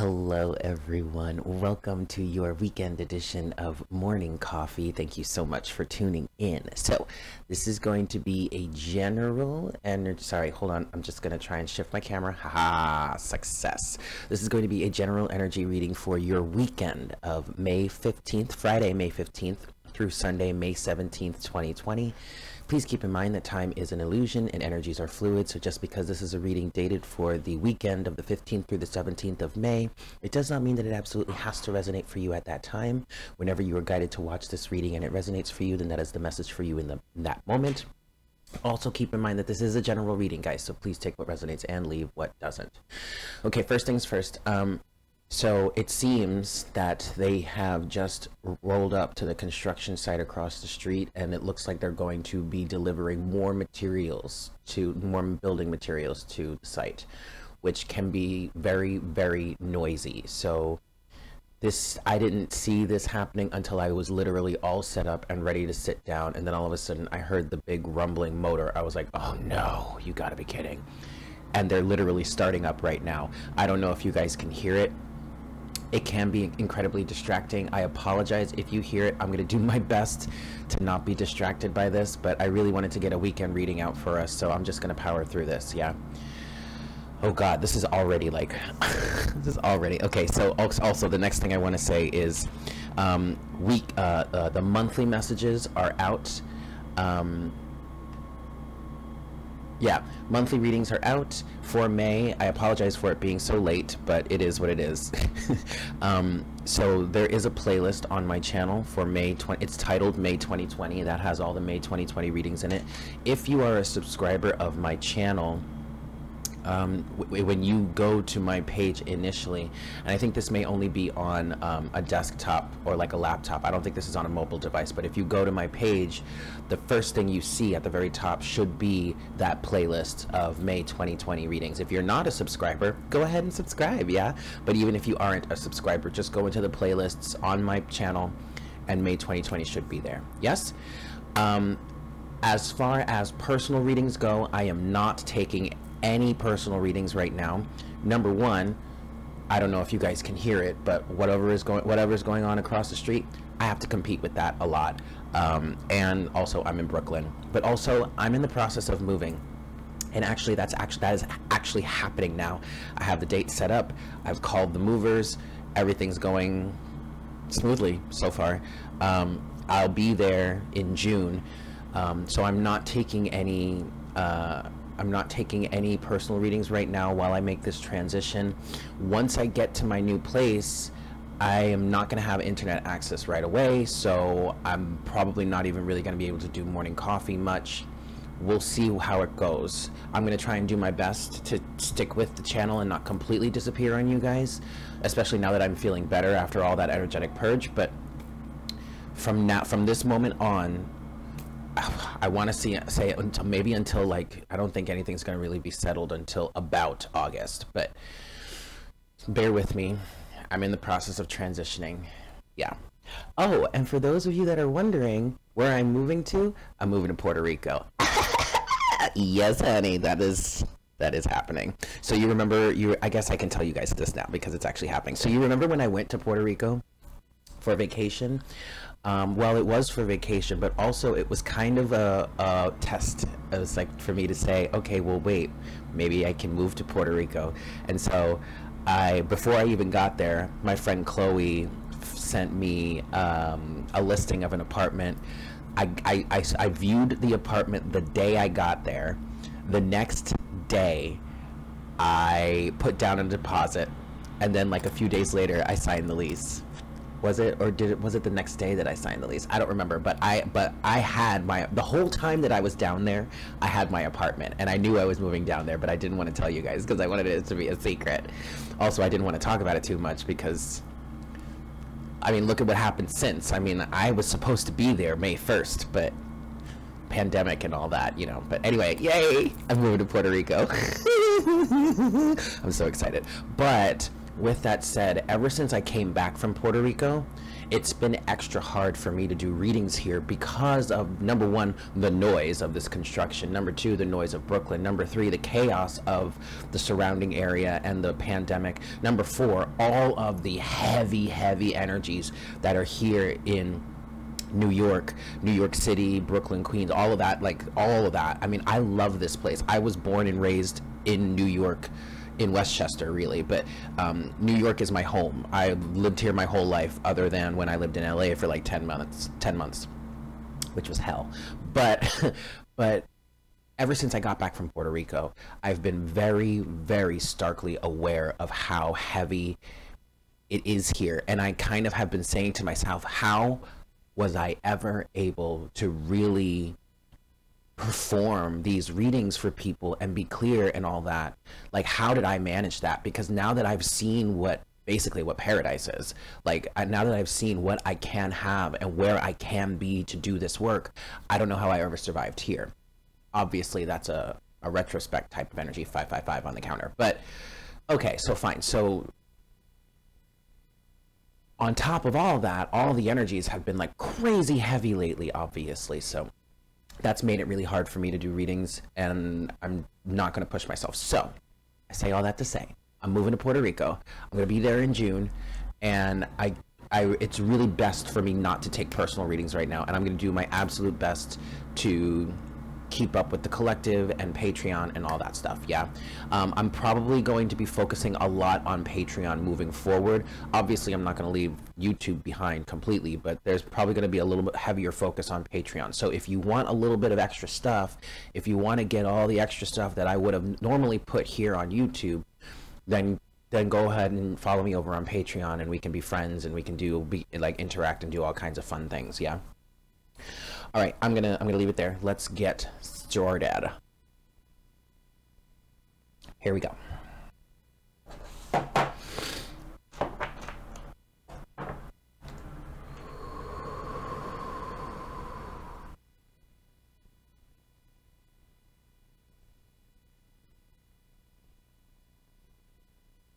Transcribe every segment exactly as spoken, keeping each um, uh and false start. Hello everyone, welcome to your weekend edition of Morning Coffee. Thank you so much for tuning in. So this is going to be a general and sorry hold on I'm just going to try and shift my camera. Haha, success. This is going to be a general energy reading for your weekend of May fifteenth, Friday May fifteenth through Sunday May seventeenth twenty twenty. Please keep in mind that time is an illusion and energies are fluid, so just because this is a reading dated for the weekend of the fifteenth through the seventeenth of May, it does not mean that it absolutely has to resonate for you at that time. Whenever you are guided to watch this reading and it resonates for you, then that is the message for you in, the, in that moment. Also keep in mind that this is a general reading, guys, so please take what resonates and leave what doesn't. Okay, first things first. Um, So it seems that they have just rolled up to the construction site across the street, and it looks like they're going to be delivering more materials to more building materials to the site, which can be very, very noisy. So this, I didn't see this happening until I was literally all set up and ready to sit down. And then all of a sudden I heard the big rumbling motor. I was like, oh no, you gotta be kidding. And they're literally starting up right now. I don't know if you guys can hear it. It can be incredibly distracting. I apologize if you hear it. I'm gonna do my best to not be distracted by this, but I really wanted to get a weekend reading out for us, so I'm just gonna power through this, yeah. Oh God, this is already like, this is already, okay, so also the next thing I wanna say is, um, week, uh, uh, the monthly messages are out. Um, yeah, monthly readings are out for May. I apologize for it being so late, but it is what it is. um, so there is a playlist on my channel for May twenty. It's titled May twenty twenty. That has all the May twenty twenty readings in it. If you are a subscriber of my channel, um, w when you go to my page initially, and I think this may only be on um, a desktop or like a laptop. I don't think this is on a mobile device, but if you go to my page, the first thing you see at the very top should be that playlist of May twenty twenty readings. If you're not a subscriber, go ahead and subscribe, yeah? But even if you aren't a subscriber, just go into the playlists on my channel and May twenty twenty should be there, yes? Um, as far as personal readings go, I am not taking any personal readings right now. Number one, I don't know if you guys can hear it, but whatever is going whatever is going on across the street, I have to compete with that a lot. Um, and also I'm in Brooklyn, but also I'm in the process of moving. And actually that's actually that is actually happening now. I have the date set up. I've called the movers. Everything's going smoothly so far. Um, I'll be there in June. Um, so I'm not taking any uh, I'm not taking any personal readings right now while I make this transition. Once I get to my new place, I am not gonna have internet access right away, so I'm probably not even really gonna be able to do morning coffee much. We'll see how it goes. I'm gonna try and do my best to stick with the channel and not completely disappear on you guys, especially now that I'm feeling better after all that energetic purge, but from now, from this moment on, I want to see say it until maybe until like I don't think anything's going to really be settled until about August, but bear with me. I'm in the process of transitioning. Yeah. Oh, and for those of you that are wondering where I'm moving to, I'm moving to Puerto Rico. Yes, honey, that is that is happening. So you remember you I guess I can tell you guys this now because it's actually happening. So you remember when I went to Puerto Rico for vacation? Um, well, it was for vacation, but also it was kind of a, a test. It was like for me to say, okay, well, wait, maybe I can move to Puerto Rico. And so I, before I even got there, my friend Chloe sent me um, a listing of an apartment. I, I, I, I viewed the apartment the day I got there. The next day, I put down a deposit. And then like a few days later, I signed the lease. Was it or did it was it the next day that I signed the lease? I don't remember, but I but I had my the whole time that I was down there, I had my apartment, and I knew I was moving down there, but I didn't want to tell you guys because I wanted it to be a secret. Also, I didn't want to talk about it too much because I mean, look at what happened since. I mean, I was supposed to be there May first, but pandemic and all that, you know. But anyway, yay! I'm moving to Puerto Rico. I'm so excited. But with that said, ever since I came back from Puerto Rico, it's been extra hard for me to do readings here because of, number one, the noise of this construction, number two, the noise of Brooklyn, number three, the chaos of the surrounding area and the pandemic, number four, all of the heavy, heavy energies that are here in New York, New York City, Brooklyn, Queens, all of that, like all of that. I mean, I love this place. I was born and raised in New York, in Westchester, really, but um, New York is my home. I lived here my whole life, other than when I lived in L A for like ten months, ten months, which was hell. But, but ever since I got back from Puerto Rico, I've been very, very starkly aware of how heavy it is here. And I kind of have been saying to myself, how was I ever able to really perform these readings for people and be clear and all that? Like, how did I manage that? Because now that I've seen what basically what paradise is, like now that I've seen what I can have and where I can be to do this work, I don't know how I ever survived here. Obviously that's a, a retrospect type of energy, five five five on the counter, but okay, so fine. So on top of all that, all the energies have been like crazy heavy lately, obviously. So that's made it really hard for me to do readings, and I'm not going to push myself. So I say all that to say, I'm moving to Puerto Rico. I'm going to be there in June, and I, I, it's really best for me not to take personal readings right now. And I'm going to do my absolute best to keep up with the collective and Patreon and all that stuff. Yeah. Um, I'm probably going to be focusing a lot on Patreon moving forward. Obviously I'm not going to leave YouTube behind completely, but there's probably going to be a little bit heavier focus on Patreon. So if you want a little bit of extra stuff, if you want to get all the extra stuff that I would have normally put here on YouTube, then then go ahead and follow me over on Patreon, and we can be friends and we can do be, like interact and do all kinds of fun things. Yeah. All right, I'm gonna I'm gonna leave it there. Let's get started. Here we go.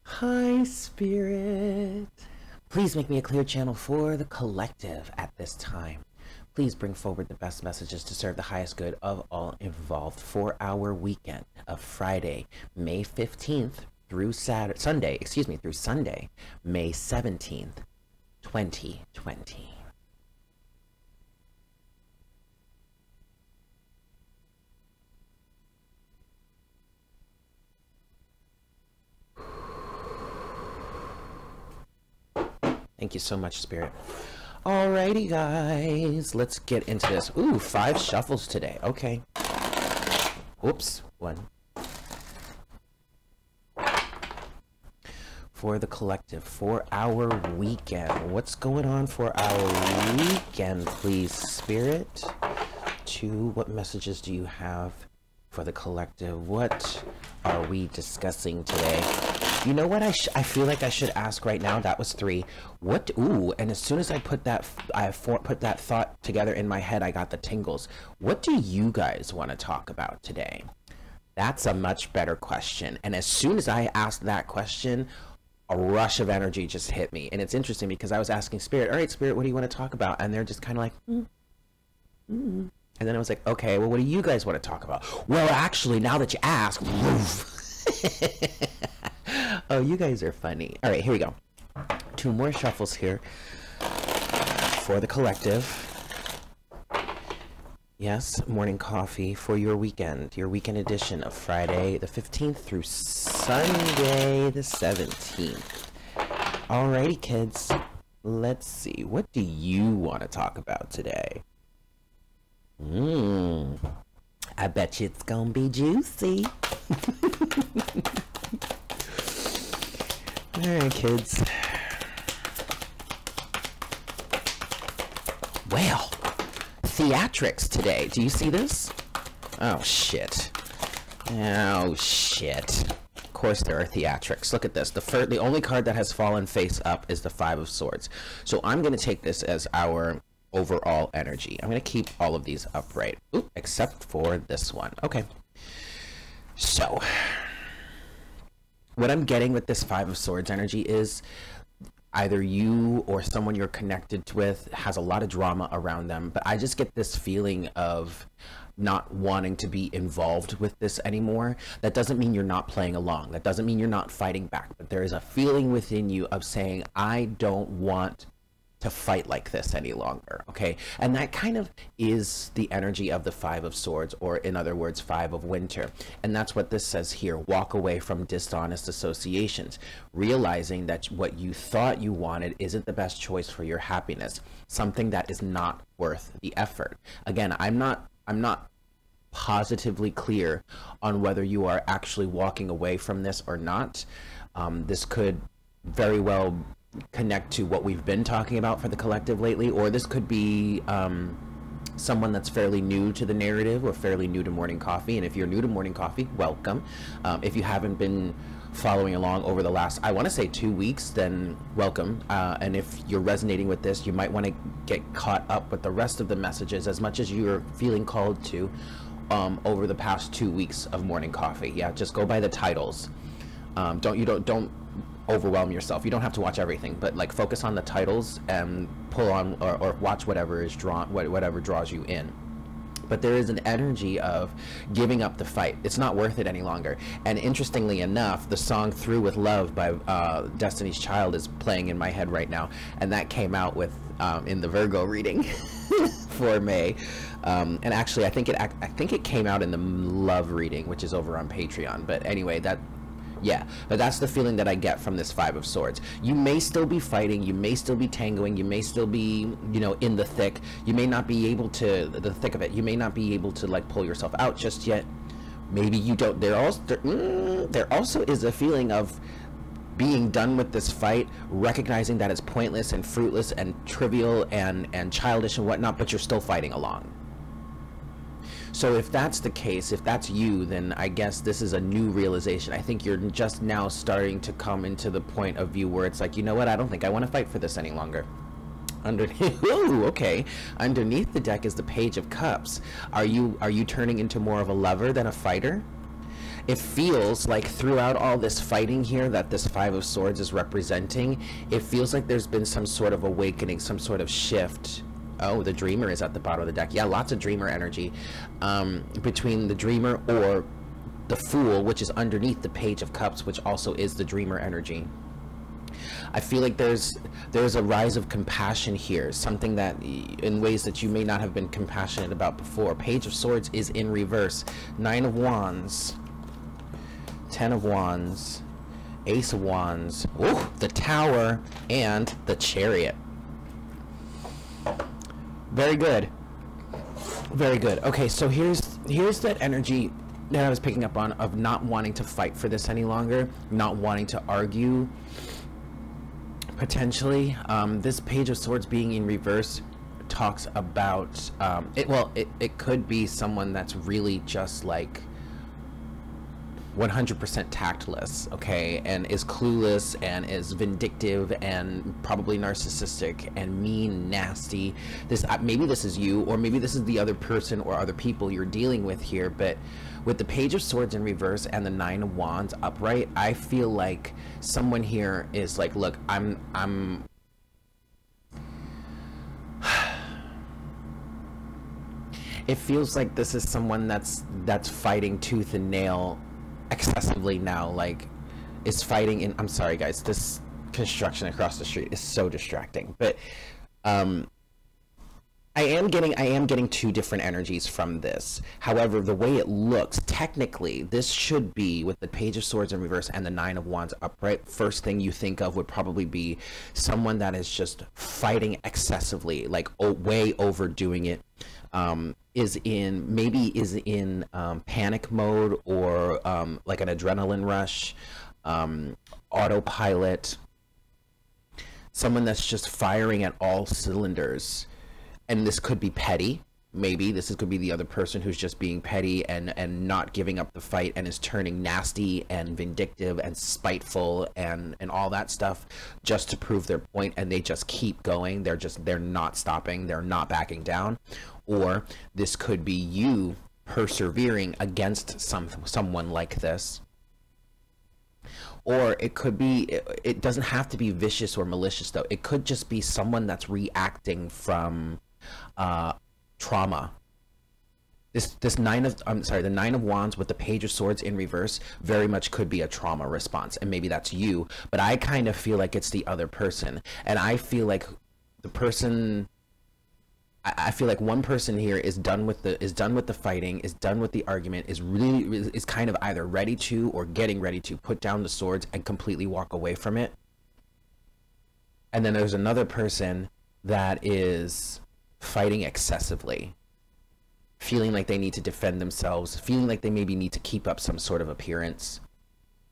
Hi, Spirit. Please make me a clear channel for the collective at this time. Please bring forward the best messages to serve the highest good of all involved for our weekend of Friday, May fifteenth through Saturday, Sunday, excuse me, through Sunday, May seventeenth, twenty twenty. Thank you so much, Spirit. Alrighty, guys, let's get into this. Ooh, five shuffles today. Okay. Oops. One. For the collective, for our weekend. What's going on for our weekend, please, Spirit? Two, what messages do you have for the collective? What are we discussing today? You know what I, sh I feel like I should ask right now? That was three. What? Ooh, and as soon as I put that I for put that thought together in my head, I got the tingles. What do you guys want to talk about today? That's a much better question. And as soon as I asked that question, a rush of energy just hit me. And it's interesting because I was asking Spirit, all right, Spirit, what do you want to talk about? And they're just kind of like, mm. Mm-mm. And then I was like, okay, well, what do you guys want to talk about? Well, actually, now that you ask, oh, you guys are funny. All right, here we go. Two more shuffles here for the collective. Yes, morning coffee for your weekend, your weekend edition of Friday the fifteenth through Sunday the seventeenth. All righty, kids. Let's see. What do you want to talk about today? Mmm. I bet you it's going to be juicy. All right, kids. Well, theatrics today. Do you see this? Oh, shit. Oh, shit. Of course there are theatrics. Look at this. The first, the only card that has fallen face up is the Five of Swords. So I'm going to take this as our overall energy. I'm going to keep all of these upright, Oop, except for this one. Okay. So what I'm getting with this Five of Swords energy is either you or someone you're connected with has a lot of drama around them, but I just get this feeling of not wanting to be involved with this anymore. That doesn't mean you're not playing along. That doesn't mean you're not fighting back, but there is a feeling within you of saying, I don't want to fight like this any longer, okay? And that kind of is the energy of the Five of Swords, or in other words, Five of Winter. And that's what this says here. Walk away from dishonest associations, realizing that what you thought you wanted isn't the best choice for your happiness, something that is not worth the effort. Again, I'm not, I'm not positively clear on whether you are actually walking away from this or not. Um, this could very well connect to what we've been talking about for the collective lately, or this could be um, someone that's fairly new to the narrative or fairly new to Morning Coffee. And if you're new to Morning Coffee, welcome. Um, if you haven't been following along over the last, I want to say two weeks, then welcome. Uh, and if you're resonating with this, you might want to get caught up with the rest of the messages as much as you're feeling called to um, over the past two weeks of Morning Coffee. Yeah, just go by the titles. Um, don't, you don't, don't, overwhelm yourself. You don't have to watch everything, but like focus on the titles and pull on or, or watch whatever is drawn, whatever draws you in. But there is an energy of giving up the fight. It's not worth it any longer. And interestingly enough, the song Through With Love by uh, Destiny's Child is playing in my head right now, and that came out with um, in the Virgo reading for May. Um, and actually, I think it I think it came out in the Love reading, which is over on Patreon. But anyway, that. Yeah, but that's the feeling that I get from this Five of Swords. You may still be fighting, you may still be tangoing, you may still be, you know, in the thick. You may not be able to, the thick of it, you may not be able to, like, pull yourself out just yet. Maybe you don't, there also, there, mm, there also is a feeling of being done with this fight, recognizing that it's pointless and fruitless and trivial and, and childish and whatnot, but you're still fighting along. So if that's the case, if that's you, then I guess this is a new realization. I think you're just now starting to come into the point of view where it's like, you know what, I don't think I want to fight for this any longer. Underneath, ooh, okay. Underneath the deck is the Page of Cups. Are you, are you turning into more of a lover than a fighter? It feels like throughout all this fighting here that this Five of Swords is representing, it feels like there's been some sort of awakening, some sort of shift. Oh, the Dreamer is at the bottom of the deck. Yeah, lots of Dreamer energy um, between the Dreamer or the Fool, which is underneath the Page of Cups, which also is the Dreamer energy. I feel like there's there's a rise of compassion here, something that in ways that you may not have been compassionate about before. Page of Swords is in reverse. Nine of Wands, Ten of Wands, Ace of Wands, ooh, the Tower, and the Chariot. Very good. Very good. Okay, so here's here's that energy that I was picking up on of not wanting to fight for this any longer, not wanting to argue, potentially. Um, this Page of Swords being in reverse talks about, um, it, well, it, it could be someone that's really just like one hundred percent tactless, okay, and is clueless and is vindictive and probably narcissistic and mean, nasty. This uh, maybe this is you, or maybe this is the other person or other people you're dealing with here. But with the Page of Swords in reverse and the Nine of Wands upright, I feel like someone here is like, look, I'm I'm it feels like this is someone that's that's fighting tooth and nail excessively now, like is fighting in, I'm sorry guys, this construction across the street is so distracting, but um I am getting I am getting two different energies from this. However, the way it looks technically, this should be with the Page of Swords in reverse and the Nine of Wands upright. First thing you think of would probably be someone that is just fighting excessively, like way overdoing it. Um, is in maybe is in um, panic mode or um, like an adrenaline rush, um, autopilot. Someone that's just firing at all cylinders. And this could be petty. Maybe this is, could be the other person who's just being petty and, and not giving up the fight and is turning nasty and vindictive and spiteful and, and all that stuff just to prove their point, and they just keep going. They're just, they're not stopping. They're not backing down. Or this could be you persevering against some, someone like this. Or it could be, it, it doesn't have to be vicious or malicious though. It could just be someone that's reacting from uh, trauma. This this nine of I'm sorry, the nine of wands with the page of swords in reverse very much could be a trauma response, and maybe that's you, but I kind of feel like it's the other person, and I feel like the person. I feel like one person here is done with the is done with the fighting, is done with the argument, is really is kind of either ready to or getting ready to put down the swords and completely walk away from it. And then there's another person that is fighting excessively, feeling like they need to defend themselves, feeling like they maybe need to keep up some sort of appearance,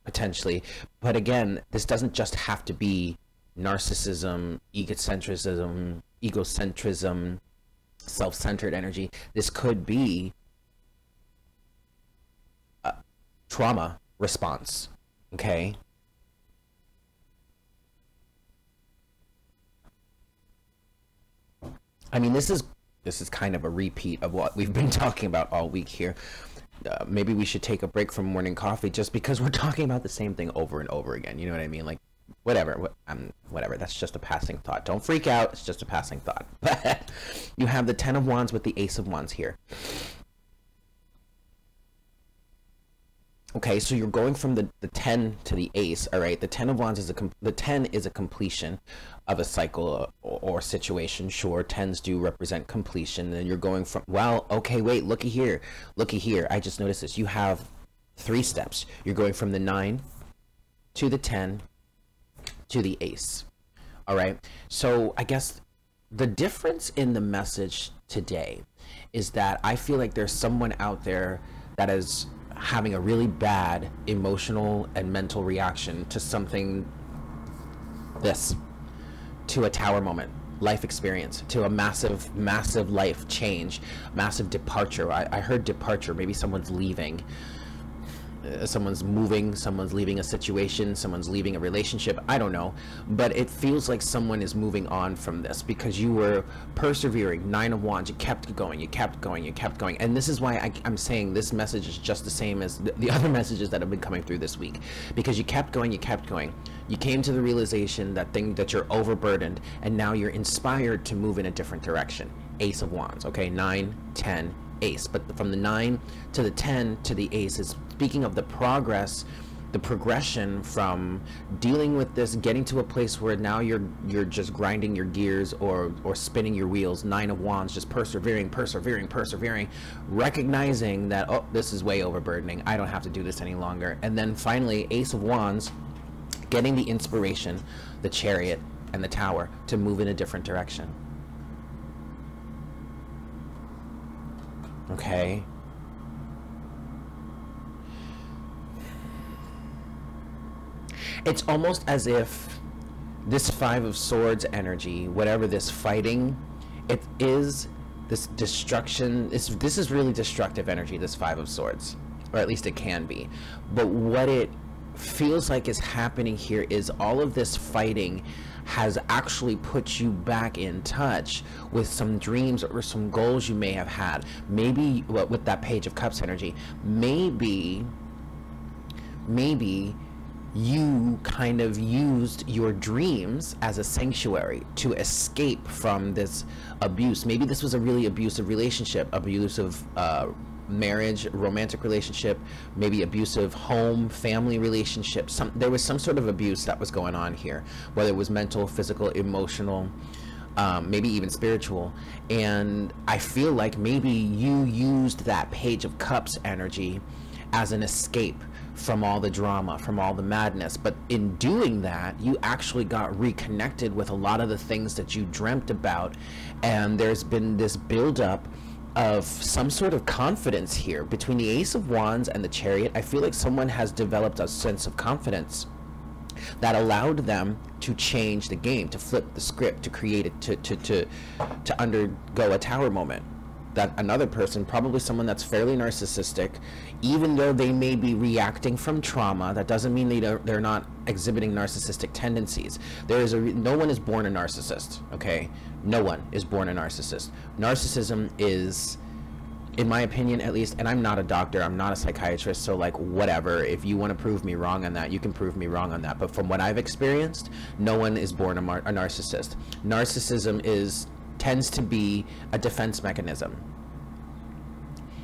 potentially. But again, this doesn't just have to be narcissism, egocentrism, egocentrism. self-centered energy. This could be a trauma response, okay? I mean, this is this is kind of a repeat of what we've been talking about all week here. Uh, maybe we should take a break from morning coffee just because we're talking about the same thing over and over again. You know what I mean? Like, whatever, um, whatever. That's just a passing thought. Don't freak out. It's just a passing thought. But you have the Ten of Wands with the Ace of Wands here. Okay, so you're going from the the ten to the ace. All right, the Ten of Wands is a the ten is a completion of a cycle or, or situation. Sure, tens do represent completion. Then you're going from well, okay, wait, looky here, looky here. I just noticed this. You have three steps. You're going from the nine to the ten. To the ace. All right, so I guess the difference in the message today is that I feel like there's someone out there that is having a really bad emotional and mental reaction to something, this, to a tower moment, life experience, to a massive, massive life change, massive departure. I, I heard departure, maybe someone's leaving. Someone's moving, someone's leaving a situation, someone's leaving a relationship, I don't know, but it feels like someone is moving on from this because you were persevering. Nine of Wands, you kept going, you kept going, you kept going. And this is why I, I'm saying this message is just the same as the, the other messages that have been coming through this week, because you kept going, you kept going. You came to the realization that thing that you're overburdened, and now you're inspired to move in a different direction. Ace of Wands, okay, nine, ten, ace. But from the nine to the ten to the ace is speaking of the progress, the progression from dealing with this, getting to a place where now you're you're just grinding your gears or or spinning your wheels. Nine of Wands, just persevering, persevering, persevering, recognizing that, oh, this is way overburdening, I don't have to do this any longer. And then finally, Ace of Wands, getting the inspiration, the Chariot and the Tower, to move in a different direction. Okay. It's almost as if this Five of Swords energy, whatever this fighting, it is this destruction. This, this is really destructive energy, this Five of Swords, or at least it can be. But what it feels like is happening here is all of this fighting has actually put you back in touch with some dreams or some goals you may have had. Maybe with that Page of Cups energy, maybe, maybe you kind of used your dreams as a sanctuary to escape from this abuse. Maybe this was a really abusive relationship, abusive uh, marriage, romantic relationship, maybe abusive home, family relationship. Some, there was some sort of abuse that was going on here, whether it was mental, physical, emotional, um, maybe even spiritual. And I feel like maybe you used that Page of Cups energy as an escape from all the drama, from all the madness. But in doing that, you actually got reconnected with a lot of the things that you dreamt about, and there's been this buildup of some sort of confidence here. Between the Ace of Wands and the Chariot, I feel like someone has developed a sense of confidence that allowed them to change the game, to flip the script, to create it, to, to, to, to undergo a tower moment. That another person, probably someone that's fairly narcissistic, even though they may be reacting from trauma, that doesn't mean they don't, they're not exhibiting narcissistic tendencies. There is a no one is born a narcissist, okay? No one is born a narcissist. Narcissism is in my opinion at least, and I'm not a doctor, I'm not a psychiatrist, so like whatever, if you want to prove me wrong on that, you can prove me wrong on that, but from what I've experienced, no one is born a, mar a narcissist. Narcissism is tends to be a defense mechanism.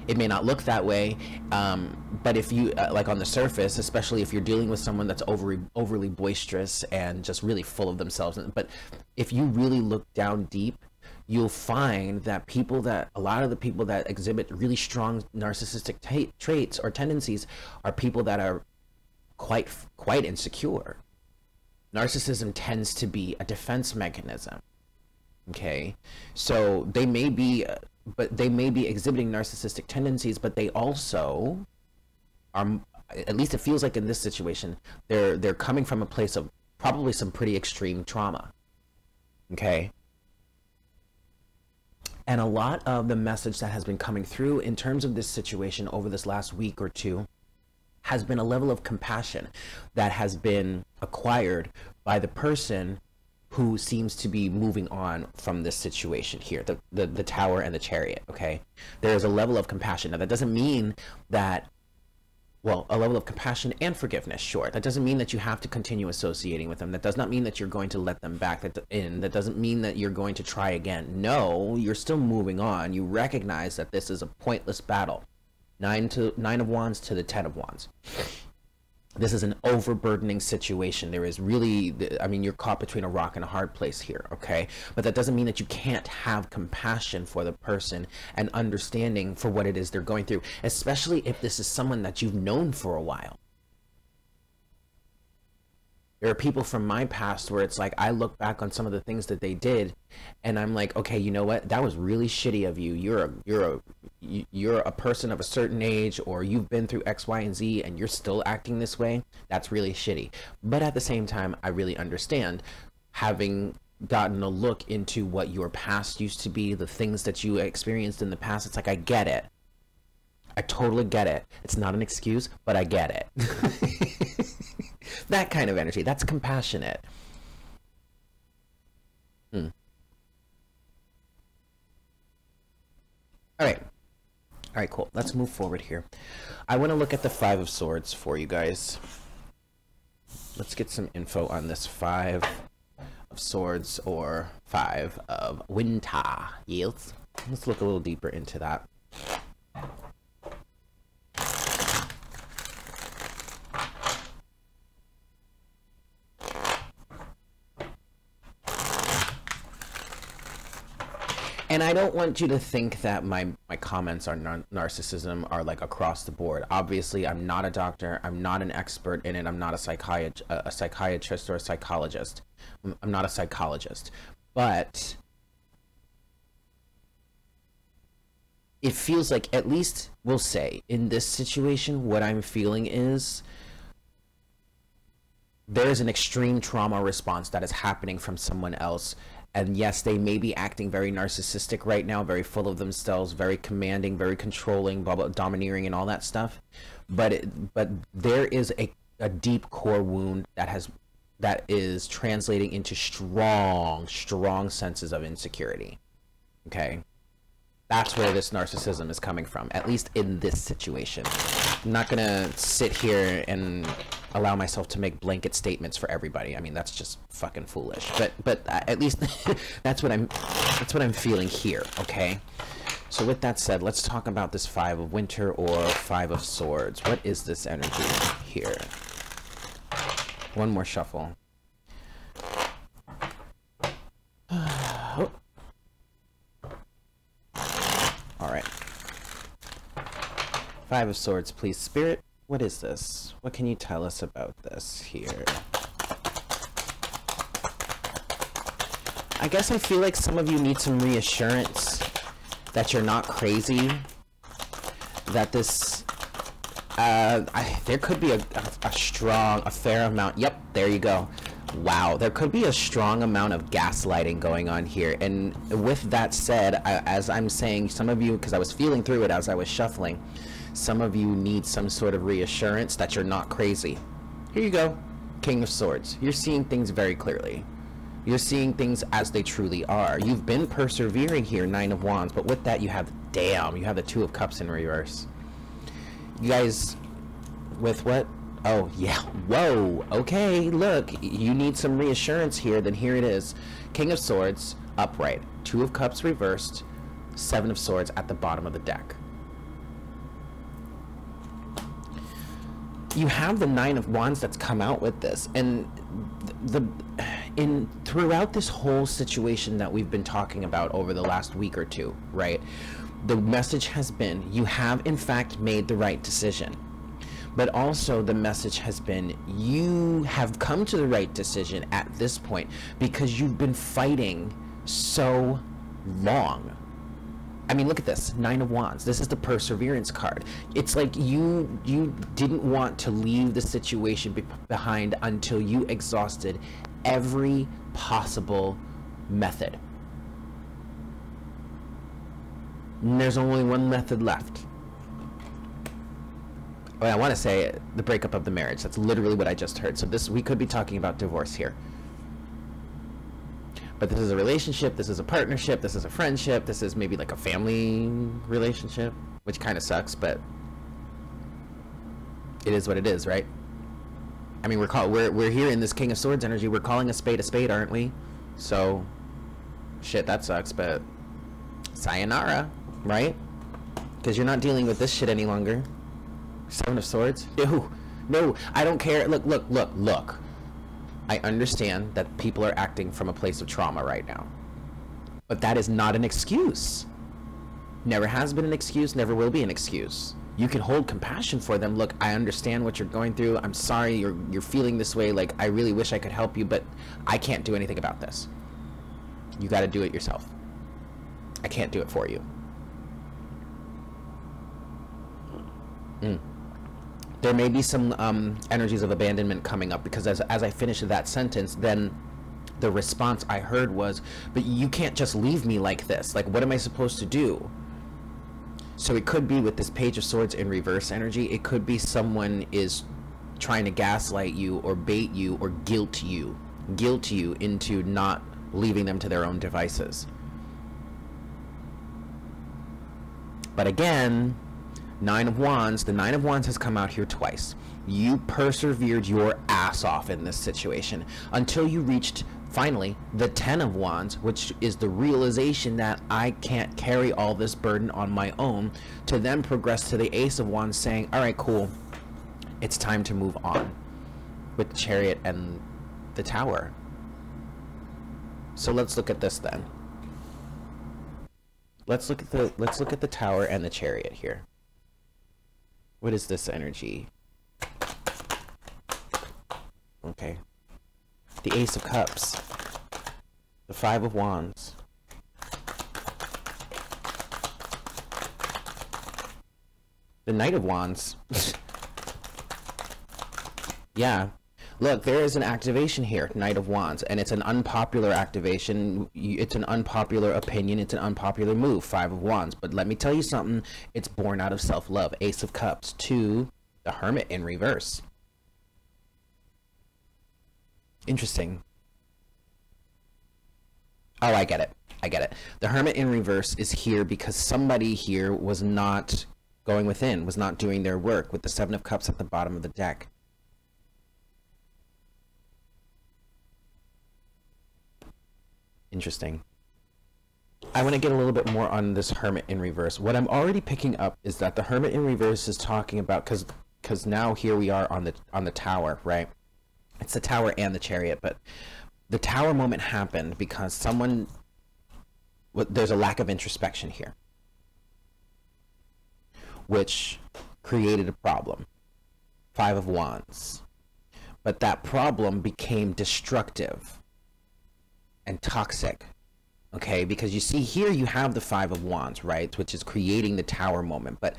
It may not look that way, um, but if you, uh, like on the surface, especially if you're dealing with someone that's overly, overly boisterous and just really full of themselves, but if you really look down deep, you'll find that people that, a lot of the people that exhibit really strong narcissistic ta traits or tendencies are people that are quite, quite insecure. Narcissism tends to be a defense mechanism, okay? So they may be... Uh, But they may be exhibiting narcissistic tendencies, but they also are, at least it feels like in this situation, they're they're coming from a place of probably some pretty extreme trauma, okay? And a lot of the message that has been coming through in terms of this situation over this last week or two has been a level of compassion that has been acquired by the person who seems to be moving on from this situation here, the, the, the tower and the chariot, okay? There's a level of compassion. Now, that doesn't mean that, well, a level of compassion and forgiveness, sure. That doesn't mean that you have to continue associating with them. That does not mean that you're going to let them back in. That doesn't mean that you're going to try again. No, you're still moving on. You recognize that this is a pointless battle. Nine, to, nine of wands to the ten of wands. This is an overburdening situation. There is really, I mean, you're caught between a rock and a hard place here, okay? But that doesn't mean that you can't have compassion for the person and understanding for what it is they're going through, especially if this is someone that you've known for a while. There are people from my past where it's like, I look back on some of the things that they did and I'm like, okay, you know what? That was really shitty of you. You're a, you're a, you're a person of a certain age, or you've been through X, Y, and Z, and you're still acting this way. That's really shitty. But at the same time, I really understand, having gotten a look into what your past used to be, the things that you experienced in the past. It's like, I get it. I totally get it. It's not an excuse, but I get it. That kind of energy. That's compassionate. Hmm. All right. All right, cool. Let's move forward here. I want to look at the Five of Swords for you guys. Let's get some info on this Five of Swords or Five of Winter. Yes. Let's look a little deeper into that. And I don't want you to think that my, my comments on nar narcissism are like across the board. Obviously, I'm not a doctor. I'm not an expert in it. I'm not a, psychiat a psychiatrist or a psychologist. I'm not a psychologist. But it feels like, at least we'll say, in this situation, what I'm feeling is there is an extreme trauma response that is happening from someone else. And yes, they may be acting very narcissistic right now, very full of themselves, very commanding, very controlling, blah, blah, domineering and all that stuff. But it, but there is a, a deep core wound that has that is translating into strong, strong senses of insecurity. Okay? That's where this narcissism is coming from, at least in this situation. I'm not going to sit here and allow myself to make blanket statements for everybody. I mean, that's just fucking foolish. But but uh, at least that's what I'm that's what I'm feeling here, okay? So with that said, let's talk about this Five of Winter or Five of Swords. What is this energy here? One more shuffle. Oh. All right. Five of Swords, please, Spirit. What is this? What can you tell us about this here? I guess I feel like some of you need some reassurance that you're not crazy, that this, uh, I, there could be a, a, a strong, a fair amount, yep, there you go. Wow, there could be a strong amount of gaslighting going on here. And with that said, I, as I'm saying, some of you, because I was feeling through it as I was shuffling, some of you need some sort of reassurance that you're not crazy. Here you go, King of Swords. You're seeing things very clearly. You're seeing things as they truly are. You've been persevering here, Nine of Wands, but with that you have Damn, you have the Two of Cups in reverse. You guys, with what? Oh, yeah. Whoa. Okay, look. You need some reassurance here. Then here it is. King of Swords, upright. Two of Cups reversed. Seven of Swords at the bottom of the deck. You have the Nine of Wands that's come out with this, and the in throughout this whole situation that we've been talking about over the last week or two, right, the message has been you have in fact made the right decision, but also the message has been you have come to the right decision at this point because you've been fighting so long. I mean, look at this, Nine of Wands. This is the perseverance card. It's like you you didn't want to leave the situation be behind until you exhausted every possible method. And there's only one method left. Well, I want to say the breakup of the marriage. That's literally what I just heard. So this, we could be talking about divorce here. But this is a relationship, this is a partnership, this is a friendship, this is maybe like a family relationship, which kind of sucks, but it is what it is, right? I mean, we're, call we're, we're here in this King of Swords energy, we're calling a spade a spade, aren't we? So, shit, that sucks, but sayonara, right? Because you're not dealing with this shit any longer. Seven of Swords? Ew, no, I don't care, look, look, look, look. I understand that people are acting from a place of trauma right now, but that is not an excuse. Never has been an excuse, never will be an excuse. You can hold compassion for them. Look, I understand what you're going through. I'm sorry you're, you're feeling this way. Like, I really wish I could help you, but I can't do anything about this. You gotta do it yourself. I can't do it for you. Mm. There may be some um, energies of abandonment coming up, because as, as I finished that sentence, then the response I heard was, but you can't just leave me like this. Like, what am I supposed to do? So it could be with this Page of Swords in reverse energy. It could be someone is trying to gaslight you or bait you or guilt you, guilt you into not leaving them to their own devices. But again, Nine of Wands, the Nine of Wands has come out here twice. You persevered your ass off in this situation until you reached, finally, the Ten of Wands, which is the realization that I can't carry all this burden on my own, to then progress to the Ace of Wands saying, all right, cool, it's time to move on, with the Chariot and the Tower. So let's look at this then. Let's look at the, let's look at the Tower and the Chariot here. What is this energy? Okay. The Ace of Cups. The Five of Wands. The Knight of Wands. Yeah. Look, there is an activation here, Knight of Wands, and it's an unpopular activation. It's an unpopular opinion. It's an unpopular move, Five of Wands. But let me tell you something, it's born out of self-love. Ace of Cups to the Hermit in reverse. Interesting. Oh, I get it. I get it. The Hermit in reverse is here because somebody here was not going within, was not doing their work, with the Seven of Cups at the bottom of the deck. Interesting. I want to get a little bit more on this Hermit in reverse. What I'm already picking up is that the Hermit in reverse is talking about, because because now here we are on the on the Tower, right? It's the Tower and the Chariot, but the Tower moment happened because someone, well, there's a lack of introspection here, which created a problem. Five of Wands. But that problem became destructive and toxic, okay? Because you see here you have the Five of Wands, right, which is creating the Tower moment, but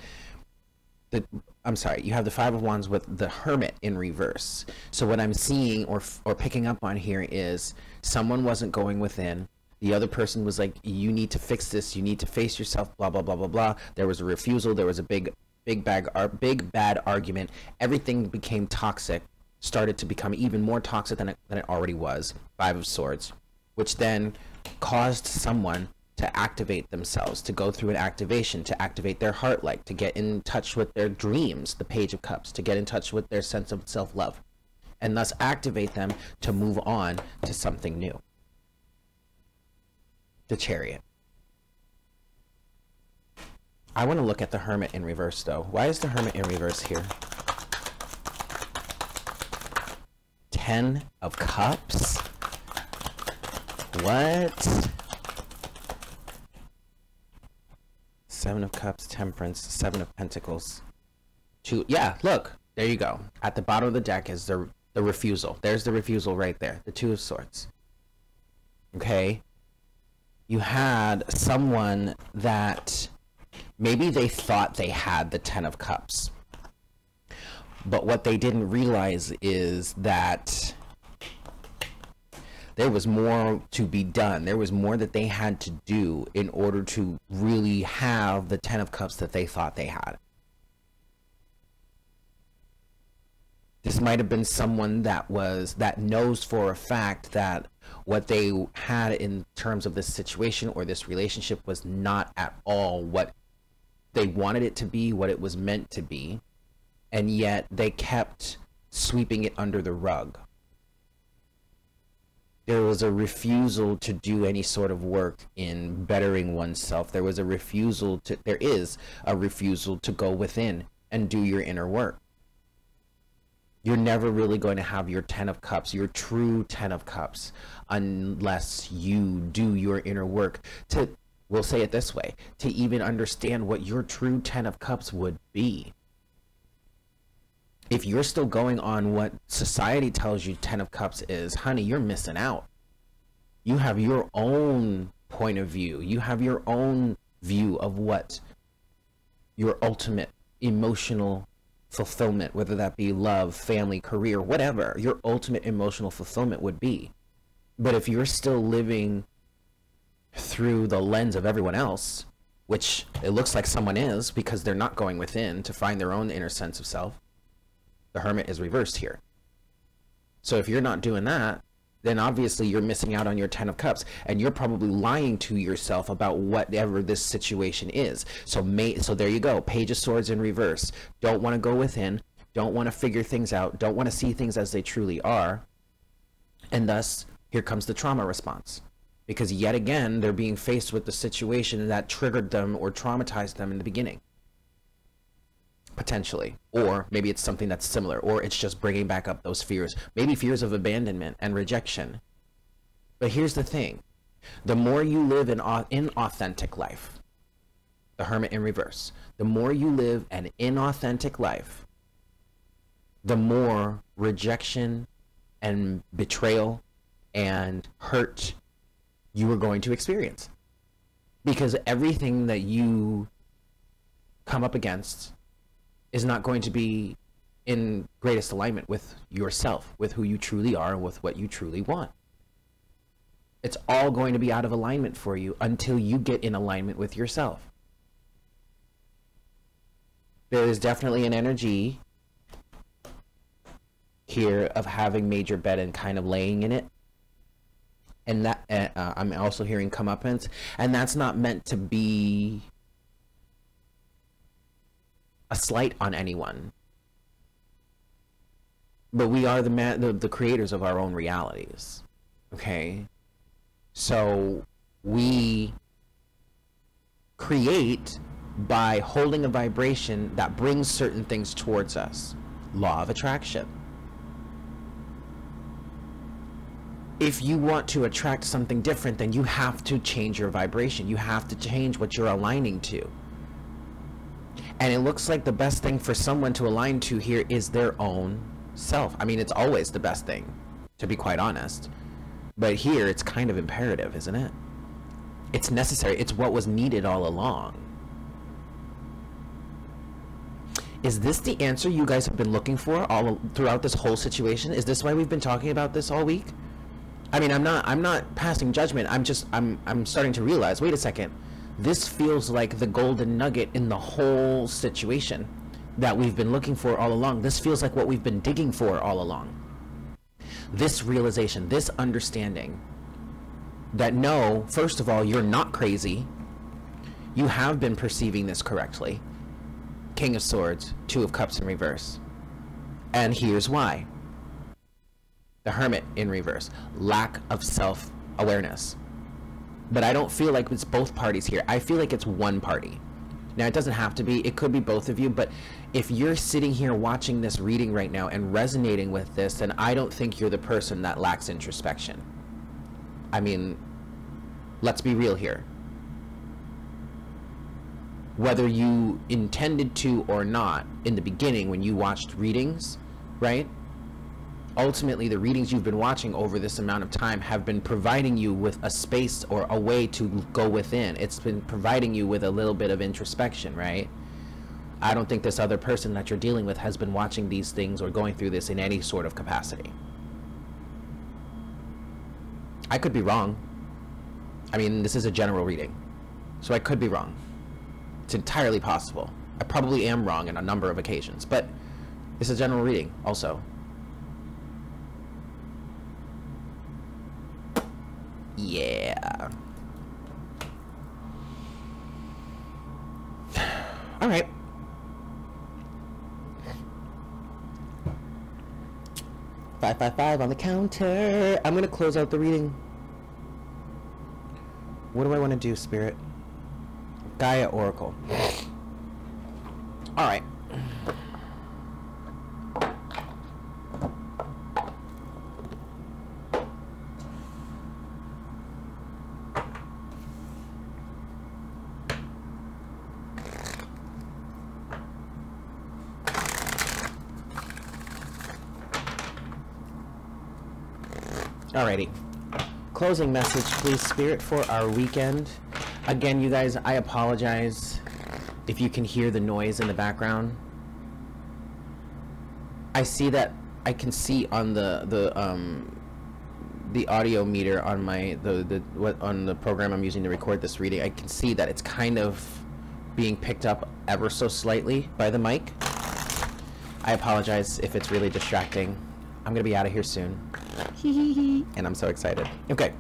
the, I'm sorry, you have the Five of Wands with the Hermit in reverse. So what I'm seeing or, or picking up on here is someone wasn't going within. The other person was like, you need to fix this, you need to face yourself, blah, blah, blah, blah, blah. There was a refusal, there was a big, big, bag, ar big bad argument. Everything became toxic, started to become even more toxic than it, than it already was. Five of Swords, which then caused someone to activate themselves, to go through an activation, to activate their heart, like to get in touch with their dreams, the Page of Cups, to get in touch with their sense of self-love, and thus activate them to move on to something new. The Chariot. I want to look at the Hermit in reverse, though. Why is the Hermit in reverse here? Ten of Cups? What? Seven of Cups, Temperance, Seven of Pentacles. Two. Yeah, look. There you go. At the bottom of the deck is the, the refusal. There's the refusal right there. The Two of Swords. Okay? You had someone that maybe they thought they had the Ten of Cups. But what they didn't realize is that there was more to be done. There was more that they had to do in order to really have the Ten of Cups that they thought they had. This might have been someone that was, that knows for a fact that what they had in terms of this situation or this relationship was not at all what they wanted it to be, what it was meant to be, and yet they kept sweeping it under the rug. There was a refusal to do any sort of work in bettering oneself. There was a refusal to, there is a refusal to go within and do your inner work. You're never really going to have your Ten of Cups, your true Ten of Cups, unless you do your inner work to, we'll say it this way, to even understand what your true Ten of Cups would be. If you're still going on what society tells you Ten of Cups is, honey, you're missing out. You have your own point of view. You have your own view of what your ultimate emotional fulfillment, whether that be love, family, career, whatever, your ultimate emotional fulfillment would be. But if you're still living through the lens of everyone else, which it looks like someone is because they're not going within to find their own inner sense of self, the Hermit is reversed here. So if you're not doing that, then obviously you're missing out on your Ten of Cups, and you're probably lying to yourself about whatever this situation is. So may, so there you go. Page of Swords in reverse. Don't want to go within. Don't want to figure things out. Don't want to see things as they truly are. And thus, here comes the trauma response. Because yet again, they're being faced with the situation that triggered them or traumatized them in the beginning. Potentially, or maybe it's something that's similar, or it's just bringing back up those fears, maybe fears of abandonment and rejection. But here's the thing, the more you live an inauthentic life, the Hermit in reverse, the more you live an inauthentic life, the more rejection and betrayal and hurt you are going to experience, because everything that you come up against is not going to be in greatest alignment with yourself, with who you truly are, and with what you truly want. It's all going to be out of alignment for you until you get in alignment with yourself. There is definitely an energy here of having made your bed and kind of laying in it. And that uh, I'm also hearing comeuppance, and that's not meant to be a slight on anyone, but we are the, man, the the creators of our own realities, okay? So we create by holding a vibration that brings certain things towards us. Law of attraction. If you want to attract something different, then you have to change your vibration. You have to change what you're aligning to. And it looks like the best thing for someone to align to here is their own self. I mean, it's always the best thing, to be quite honest. But here, it's kind of imperative, isn't it? It's necessary. It's what was needed all along. Is this the answer you guys have been looking for all throughout this whole situation? Is this why we've been talking about this all week? I mean, I'm not, I'm not passing judgment. I'm just, I'm, I'm starting to realize, wait a second. This feels like the golden nugget in the whole situation that we've been looking for all along. This feels like what we've been digging for all along. This realization, this understanding that know, first of all, you're not crazy. You have been perceiving this correctly. King of Swords, Two of Cups in reverse. And here's why. The Hermit in reverse. Lack of self-awareness. But I don't feel like it's both parties here. I feel like it's one party. Now, it doesn't have to be. It could be both of you. But if you're sitting here watching this reading right now and resonating with this, then I don't think you're the person that lacks introspection. I mean, let's be real here. Whether you intended to or not in the beginning when you watched readings, right? Ultimately, the readings you've been watching over this amount of time have been providing you with a space or a way to go within. It's been providing you with a little bit of introspection, right? I don't think this other person that you're dealing with has been watching these things or going through this in any sort of capacity. I could be wrong. I mean, this is a general reading, so I could be wrong. It's entirely possible. I probably am wrong on a number of occasions, but this is a general reading also. Yeah. All right. Five, five, five on the counter. I'm going to close out the reading. What do I want to do, Spirit? Gaia Oracle. All right. Alrighty. Closing message, please, Spirit, for our weekend. Again, you guys, I apologize if you can hear the noise in the background. I see that I can see on the the um the audio meter on my the the what on the program I'm using to record this reading. I can see that it's kind of being picked up ever so slightly by the mic. I apologize if it's really distracting. I'm gonna be out of here soon. And I'm so excited. Okay.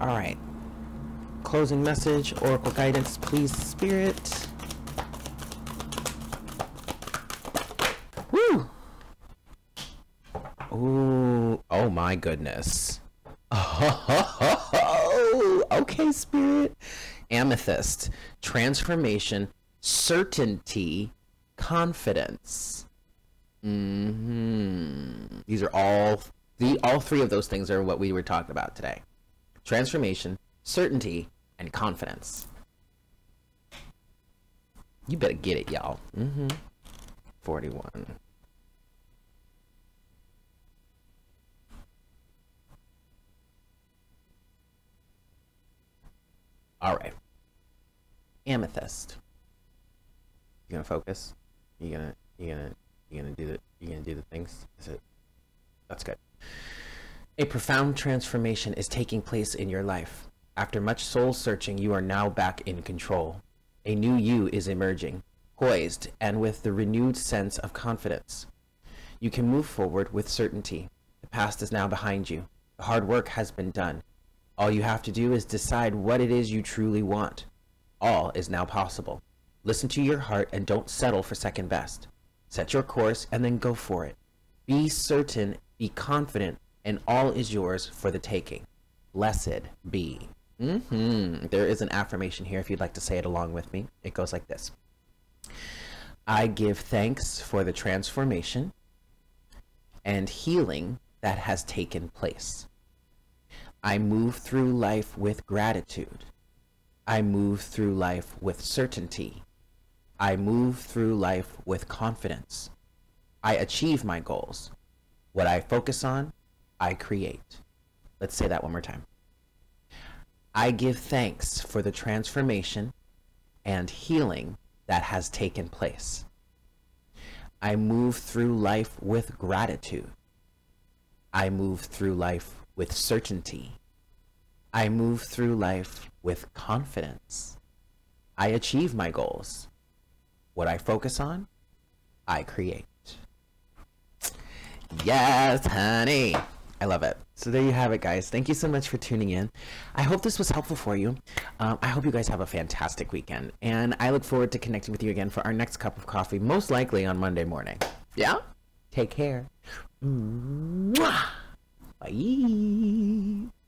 All right. Closing message, Oracle guidance, please, Spirit. Woo! Ooh. Oh my goodness. Oh, okay, Spirit. Amethyst, transformation, certainty, confidence. Mm-hmm. These are all the all three of those things are what we were talking about today. Transformation, certainty, and confidence. You better get it, y'all. Mm-hmm. forty-one. All right. Amethyst. You gonna focus? You gonna you gonna You're gonna do the you're gonna do the things. Is it? That's good. A profound transformation is taking place in your life. After much soul searching, you are now back in control. A new you is emerging, poised and with the renewed sense of confidence. You can move forward with certainty. The past is now behind you. The hard work has been done. All you have to do is decide what it is you truly want. All is now possible. Listen to your heart and don't settle for second best. Set your course and then go for it. Be certain, be confident, and all is yours for the taking. Blessed be. Mm-hmm. There is an affirmation here if you'd like to say it along with me. It goes like this. I give thanks for the transformation and healing that has taken place. I move through life with gratitude. I move through life with certainty. I move through life with confidence. I achieve my goals. What I focus on, I create. Let's say that one more time. I give thanks for the transformation and healing that has taken place. I move through life with gratitude. I move through life with certainty. I move through life with confidence. I achieve my goals. What I focus on, I create. Yes, honey. I love it. So there you have it, guys. Thank you so much for tuning in. I hope this was helpful for you. Um, I hope you guys have a fantastic weekend. And I look forward to connecting with you again for our next cup of coffee, most likely on Monday morning. Yeah? Take care. Mwah! Bye.